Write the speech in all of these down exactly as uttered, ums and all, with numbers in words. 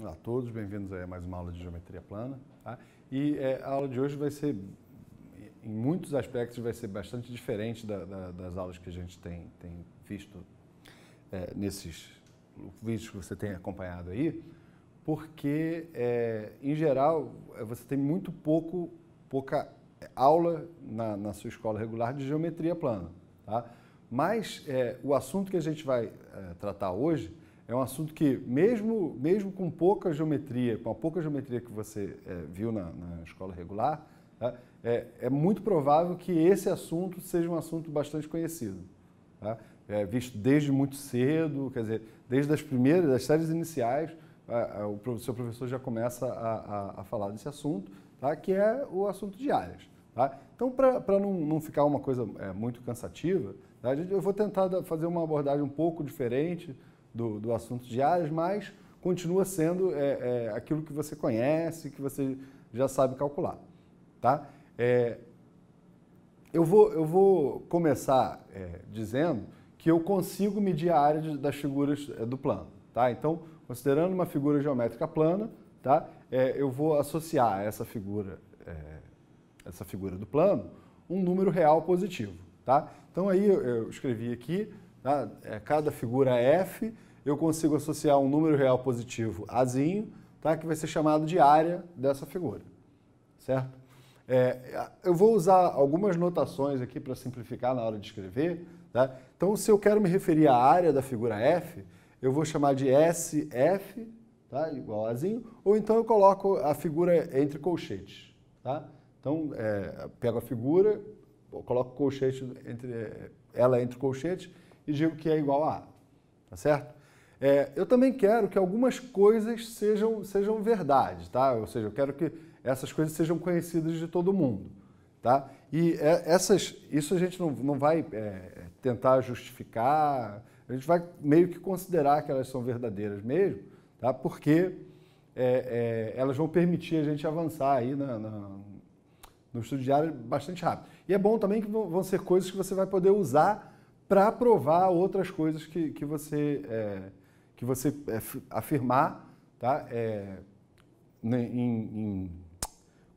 Olá a todos, bem-vindos a mais uma aula de geometria plana. Tá? E é, a aula de hoje vai ser, em muitos aspectos, vai ser bastante diferente da, da, das aulas que a gente tem, tem visto é, nesses vídeos que você tem acompanhado aí, porque, é, em geral, você tem muito pouco, pouca aula na, na sua escola regular de geometria plana. Tá? Mas é, o assunto que a gente vai é, tratar hoje é um assunto que, mesmo, mesmo com pouca geometria, com a pouca geometria que você é, viu na, na escola regular, tá? é, é muito provável que esse assunto seja um assunto bastante conhecido. Tá? É, visto desde muito cedo, quer dizer, desde as primeiras, das séries iniciais, a, a, o seu professor já começa a, a, a falar desse assunto, tá? Que é o assunto de áreas. Tá? Então, para não, não ficar uma coisa é, muito cansativa, tá? Eu vou tentar fazer uma abordagem um pouco diferente Do, do assunto de áreas, mas continua sendo é, é, aquilo que você conhece, que você já sabe calcular. Tá? É, eu, vou, eu vou começar é, dizendo que eu consigo medir a área de, das figuras é, do plano. Tá? Então, considerando uma figura geométrica plana, tá? é, eu vou associar a essa figura, é, essa figura do plano um número real positivo. Tá? Então, aí eu, eu escrevi aqui, tá? É, cada figura F, eu consigo associar um número real positivo Azinho, tá? Que vai ser chamado de área dessa figura, certo? É, eu vou usar algumas notações aqui para simplificar na hora de escrever, tá? Então, se eu quero me referir à área da figura F, eu vou chamar de S F, tá? Igual a Azinho, ou então eu coloco a figura entre colchetes, tá? Então, é, pego a figura, coloco o colchete entre, ela entre colchetes, e digo que é igual a A, tá certo? É, eu também quero que algumas coisas sejam, sejam verdade, tá? Ou seja, eu quero que essas coisas sejam conhecidas de todo mundo, tá? E essas, isso a gente não, não vai é, tentar justificar, a gente vai meio que considerar que elas são verdadeiras mesmo, tá? Porque é, é, elas vão permitir a gente avançar aí na, na, no estudo de área bastante rápido. E é bom também que vão ser coisas que você vai poder usar para provar outras coisas que, que você, é, que você afirmar, tá? É, em, em,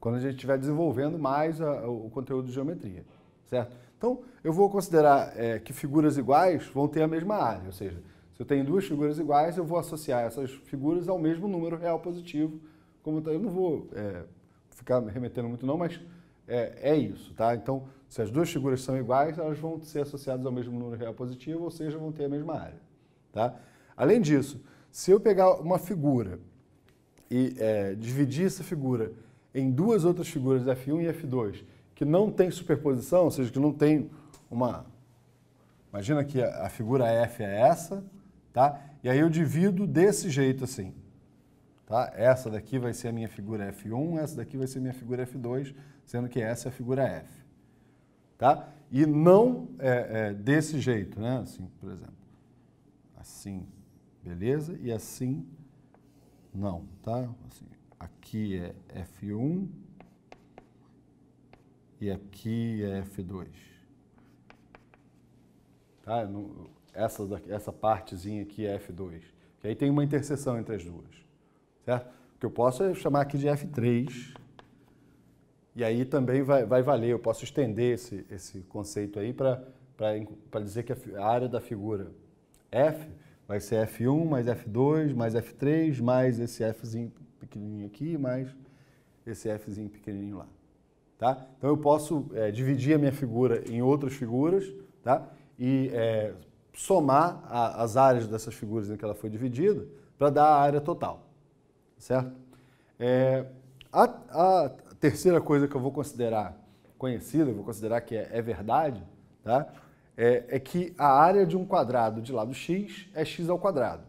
quando a gente estiver desenvolvendo mais a, o conteúdo de geometria, certo? Então, eu vou considerar é, que figuras iguais vão ter a mesma área, ou seja, se eu tenho duas figuras iguais, eu vou associar essas figuras ao mesmo número real positivo. Como eu não vou é, ficar remetendo muito não, mas é, é isso, tá? Então, se as duas figuras são iguais, elas vão ser associadas ao mesmo número real positivo, ou seja, vão ter a mesma área. Tá? Além disso, se eu pegar uma figura e é, dividir essa figura em duas outras figuras, F um e F dois, que não tem superposição, ou seja, que não tem uma... Imagina que a figura F é essa, tá? E aí eu divido desse jeito assim. Tá? Essa daqui vai ser a minha figura F um, essa daqui vai ser a minha figura F dois, sendo que essa é a figura F. Tá? E não é, é, desse jeito, né? Assim, por exemplo. Assim, beleza? E assim, não, tá? Assim, aqui é F um e aqui é F dois. Tá? Não, essa, daqui, essa partezinha aqui é F dois. Que aí tem uma interseção entre as duas, certo? O que eu posso é chamar aqui de F três. E aí também vai, vai valer, eu posso estender esse, esse conceito aí para dizer que a área da figura F vai ser F um mais F dois mais F três mais esse Fzinho pequenininho aqui mais esse Fzinho pequenininho lá. Tá? Então eu posso é, dividir a minha figura em outras figuras, tá? E é, somar a, as áreas dessas figuras em que ela foi dividida para dar a área total. Certo? É, a... a terceira coisa que eu vou considerar conhecida, eu vou considerar que é, é verdade, tá? é, é que a área de um quadrado de lado x é x ao quadrado,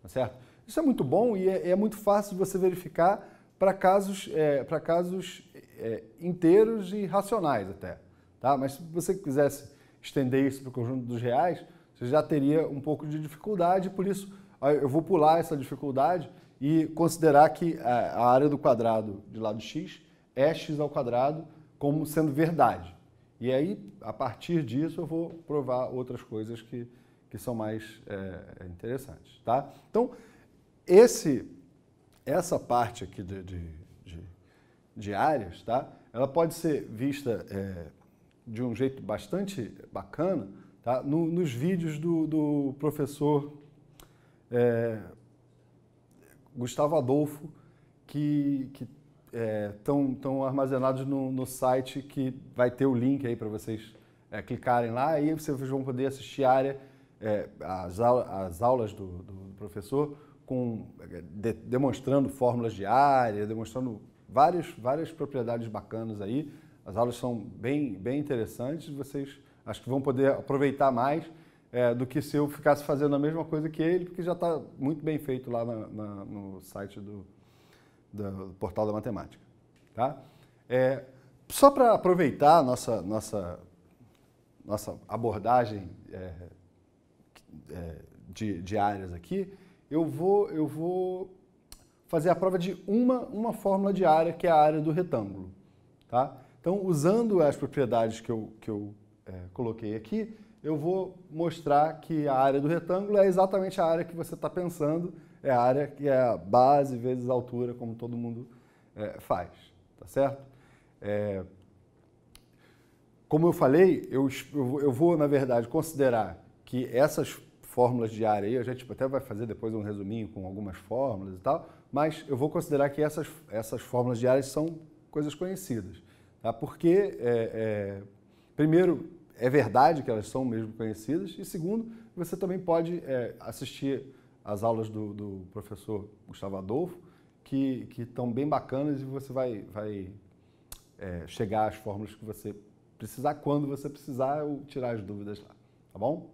tá certo? Isso é muito bom e é, é muito fácil de você verificar para casos, é, para casos é, inteiros e racionais até, tá? Mas se você quisesse estender isso para o conjunto dos reais, você já teria um pouco de dificuldade, por isso eu vou pular essa dificuldade e considerar que a área do quadrado de lado x é x ao quadrado como sendo verdade. E aí, a partir disso, eu vou provar outras coisas que, que são mais é, interessantes. Tá? Então, esse essa parte aqui de, de, de, de áreas, tá? Ela pode ser vista é, de um jeito bastante bacana, tá? No, nos vídeos do, do professor é, Gustavo Adolfo, que estão é, armazenados no, no site, que vai ter o link aí para vocês é, clicarem lá, e vocês vão poder assistir a área, é, as, aulas, as aulas do, do professor, com, de, demonstrando fórmulas de área, demonstrando várias, várias propriedades bacanas aí. As aulas são bem, bem interessantes, vocês acho que vão poder aproveitar mais é, do que se eu ficasse fazendo a mesma coisa que ele, porque já está muito bem feito lá na, na, no site do, do Portal da Matemática. Tá? É, só para aproveitar a nossa, nossa, nossa abordagem é, é, de, de áreas aqui, eu vou, eu vou fazer a prova de uma, uma fórmula de área, que é a área do retângulo. Tá? Então, usando as propriedades que eu, que eu é, coloquei aqui, eu vou mostrar que a área do retângulo é exatamente a área que você está pensando, é a área que é a base vezes a altura, como todo mundo é, faz, tá certo? É, como eu falei, eu, eu vou, na verdade, considerar que essas fórmulas de área, aí, a gente até vai fazer depois um resuminho com algumas fórmulas e tal, mas eu vou considerar que essas, essas fórmulas de área são coisas conhecidas. Porque, é, é, primeiro, é verdade que elas são mesmo conhecidas, e segundo, você também pode é, assistir às aulas do, do professor Gustavo Adolfo, que, que estão bem bacanas, e você vai, vai é, chegar às fórmulas que você precisar, quando você precisar, ou tirar as dúvidas lá, tá bom?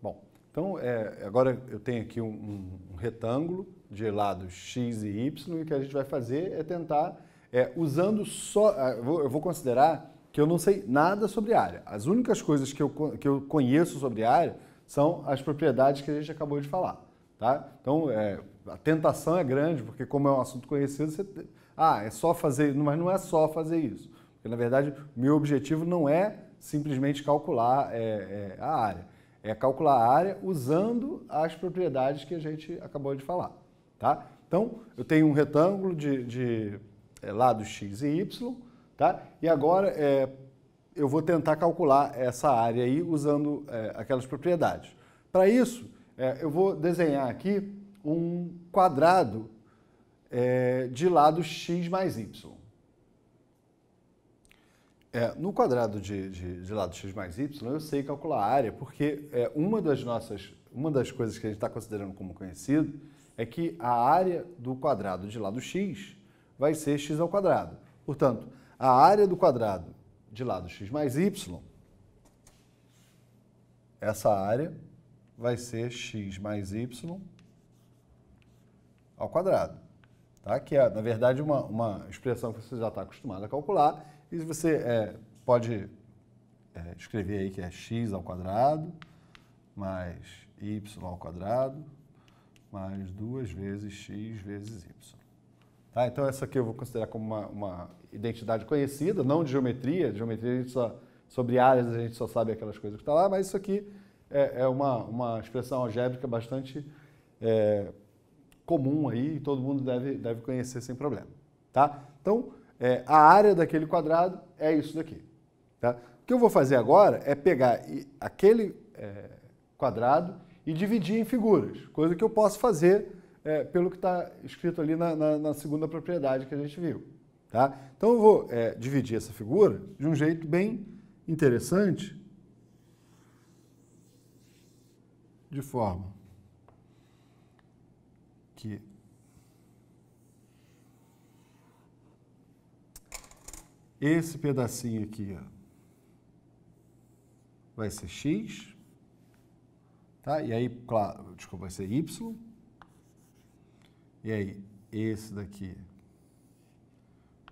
Bom, então, é, agora eu tenho aqui um, um retângulo de lados x e y, e o que a gente vai fazer é tentar... É, usando só, eu vou considerar que eu não sei nada sobre a área. As únicas coisas que eu, que eu conheço sobre a área são as propriedades que a gente acabou de falar. Tá? Então, é, a tentação é grande, porque como é um assunto conhecido, você, ah, é só fazer, mas não é só fazer isso. Porque, na verdade, meu objetivo não é simplesmente calcular é, é, a área, é calcular a área usando as propriedades que a gente acabou de falar. Tá? Então, eu tenho um retângulo de... de É, lados x e y, tá? E agora é, eu vou tentar calcular essa área aí usando é, aquelas propriedades. Para isso, é, eu vou desenhar aqui um quadrado é, de lado x mais y. É, no quadrado de, de, de lado x mais y, eu sei calcular a área, porque é, uma das nossas, uma das coisas que a gente está considerando como conhecido é que a área do quadrado de lado x vai ser x ao quadrado. Portanto, a área do quadrado de lado x mais y, essa área vai ser x mais y ao quadrado. Tá? Que é, na verdade, uma, uma expressão que você já está acostumado a calcular, e você é, pode é, escrever aí que é x ao quadrado mais y ao quadrado mais duas vezes x vezes y. Tá, então, essa aqui eu vou considerar como uma, uma identidade conhecida, não de geometria. De geometria, a gente só, sobre áreas, a gente só sabe aquelas coisas que estão lá, mas isso aqui é, é uma, uma expressão algébrica bastante é, comum aí, e todo mundo deve, deve conhecer sem problema. Tá? Então, é, a área daquele quadrado é isso daqui. Tá? O que eu vou fazer agora é pegar aquele é, quadrado e dividir em figuras, coisa que eu posso fazer... É, pelo que está escrito ali na, na, na segunda propriedade que a gente viu. Tá? Então, eu vou é, dividir essa figura de um jeito bem interessante, de forma que esse pedacinho aqui ó, vai ser x, tá? E aí, claro, desculpa, vai ser y. E aí, esse daqui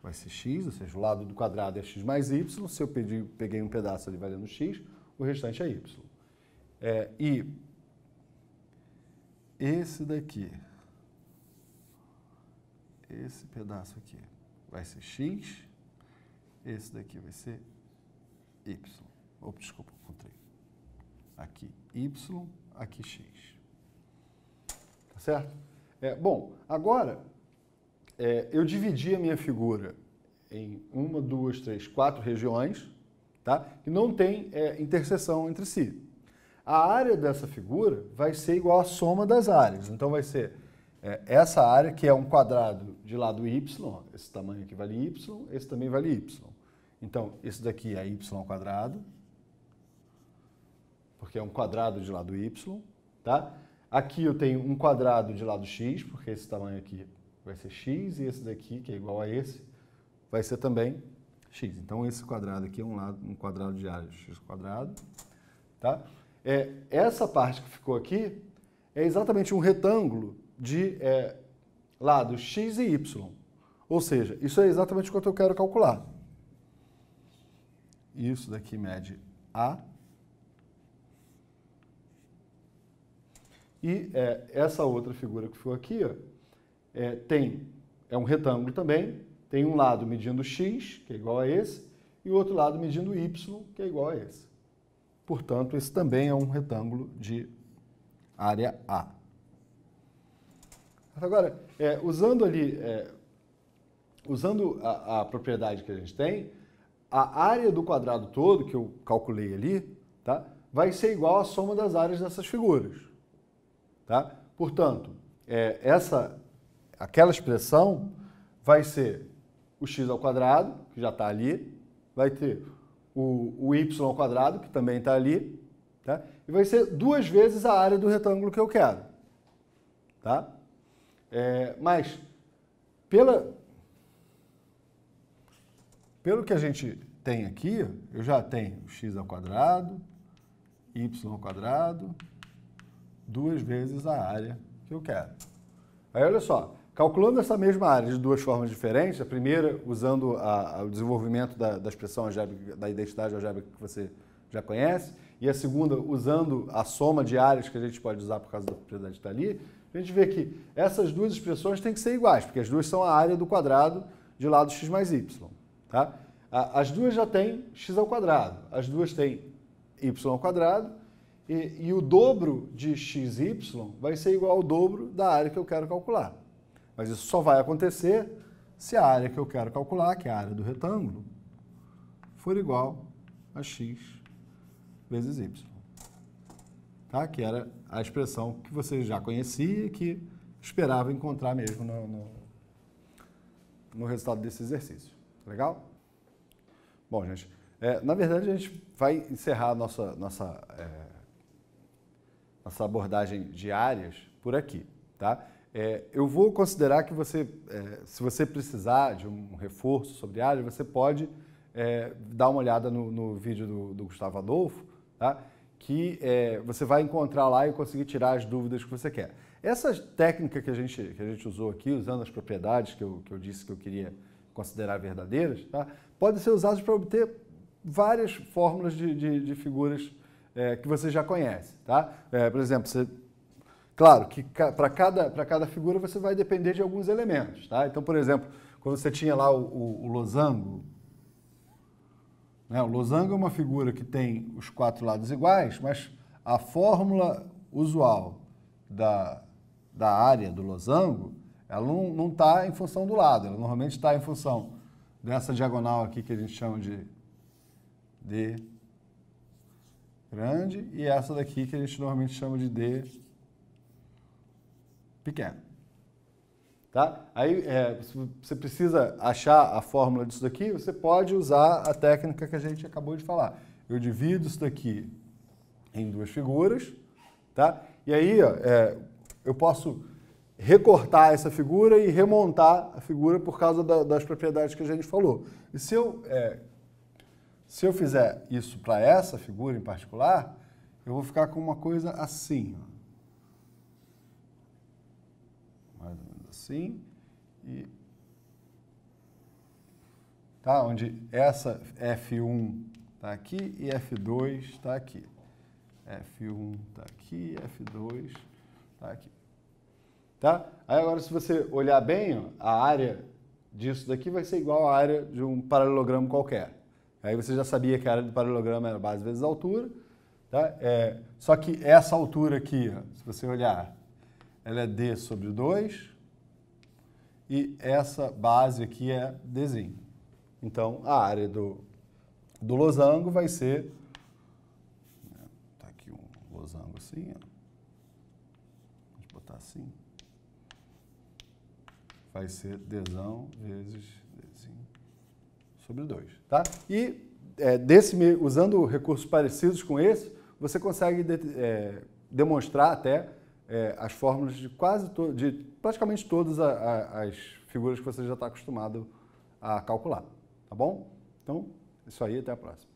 vai ser x, ou seja, o lado do quadrado é x mais y. Se eu pedir, peguei um pedaço ali valendo x, o restante é y. É, e esse daqui, esse pedaço aqui vai ser x, esse daqui vai ser y. Opa, desculpa, encontrei. Aqui y, aqui x. Tá certo? É, bom, agora é, eu dividi a minha figura em uma, duas, três, quatro regiões, tá? Que não tem é, interseção entre si. A área dessa figura vai ser igual à soma das áreas. Então vai ser é, essa área, que é um quadrado de lado y, esse tamanho aqui vale y, esse também vale y. Então esse daqui é y ao quadrado, porque é um quadrado de lado y, tá? Aqui eu tenho um quadrado de lado x, porque esse tamanho aqui vai ser x, e esse daqui, que é igual a esse, vai ser também x. Então esse quadrado aqui é um, lado, um quadrado de área de x quadrado, tá? É, essa parte que ficou aqui é exatamente um retângulo de é, lados x e y. Ou seja, isso é exatamente o que eu quero calcular. Isso daqui mede A. E é, essa outra figura que ficou aqui ó, é, tem, é um retângulo também, tem um lado medindo x, que é igual a esse, e o outro lado medindo y, que é igual a esse. Portanto, esse também é um retângulo de área A. Agora, é, usando, ali, é, usando a, a propriedade que a gente tem, a área do quadrado todo, que eu calculei ali, tá, vai ser igual à soma das áreas dessas figuras. Tá? Portanto, é, essa, aquela expressão vai ser o x ao quadrado, que já está ali, vai ter o, o y ao quadrado, que também está ali, tá? E vai ser duas vezes a área do retângulo que eu quero. Tá? É, mas, pela, pelo que a gente tem aqui, eu já tenho x ao quadrado, y ao quadrado, duas vezes a área que eu quero. Aí, olha só. Calculando essa mesma área de duas formas diferentes, a primeira usando a, a, o desenvolvimento da, da expressão algébrica, da identidade algébrica que você já conhece, e a segunda usando a soma de áreas que a gente pode usar por causa da propriedade que está ali, a gente vê que essas duas expressões têm que ser iguais, porque as duas são a área do quadrado de lado x mais y. Tá? As duas já têm x ao quadrado, as duas têm y ao quadrado, e, e o dobro de xy vai ser igual ao dobro da área que eu quero calcular. Mas isso só vai acontecer se a área que eu quero calcular, que é a área do retângulo, for igual a x vezes y. Tá? Que era a expressão que você já conhecia e que esperava encontrar mesmo no, no, no resultado desse exercício. Legal? Bom, gente, é, na verdade a gente vai encerrar a nossa, nossa, é, nossa abordagem de áreas por aqui. Tá? É, eu vou considerar que você, é, se você precisar de um reforço sobre área, você pode é, dar uma olhada no, no vídeo do, do Gustavo Adolfo, tá? Que é, você vai encontrar lá e conseguir tirar as dúvidas que você quer. Essa técnica que a gente, que a gente usou aqui, usando as propriedades que eu, que eu disse que eu queria considerar verdadeiras, tá? Pode ser usada para obter várias fórmulas de, de, de figuras é, que você já conhece. Tá? É, por exemplo, você... Claro que para cada, para cada figura você vai depender de alguns elementos, tá? Então, por exemplo, quando você tinha lá o, o, o losango, né? O losango é uma figura que tem os quatro lados iguais, mas a fórmula usual da, da área do losango, ela não está em função do lado, ela normalmente está em função dessa diagonal aqui que a gente chama de D grande e essa daqui que a gente normalmente chama de D pequeno. Tá? Aí, é, se você precisa achar a fórmula disso daqui, você pode usar a técnica que a gente acabou de falar. Eu divido isso daqui em duas figuras, tá? E aí ó, é, eu posso recortar essa figura e remontar a figura por causa da, das propriedades que a gente falou. E se eu, é, se eu fizer isso para essa figura em particular, eu vou ficar com uma coisa assim, ó. Mais ou menos assim, e tá, onde essa F um está aqui e F dois está aqui. F um está aqui, F dois está aqui. Tá? Aí agora, se você olhar bem, ó, a área disso daqui vai ser igual à área de um paralelogramo qualquer. Aí você já sabia que a área do paralelogramo era base vezes a altura. Tá? É, só que essa altura aqui, ó, se você olhar... Ela é D sobre dois e essa base aqui é desenho. Então, a área do, do losango vai ser... Tá aqui um losango assim, ó. Vou botar assim. Vai ser desão vezes desenho sobre dois, tá? E é, desse, usando recursos parecidos com esse, você consegue de, é, demonstrar até é, as fórmulas de quase to, de praticamente todas a, a, as figuras que você já está acostumado a calcular, tá bom? Então, isso aí, até a próxima.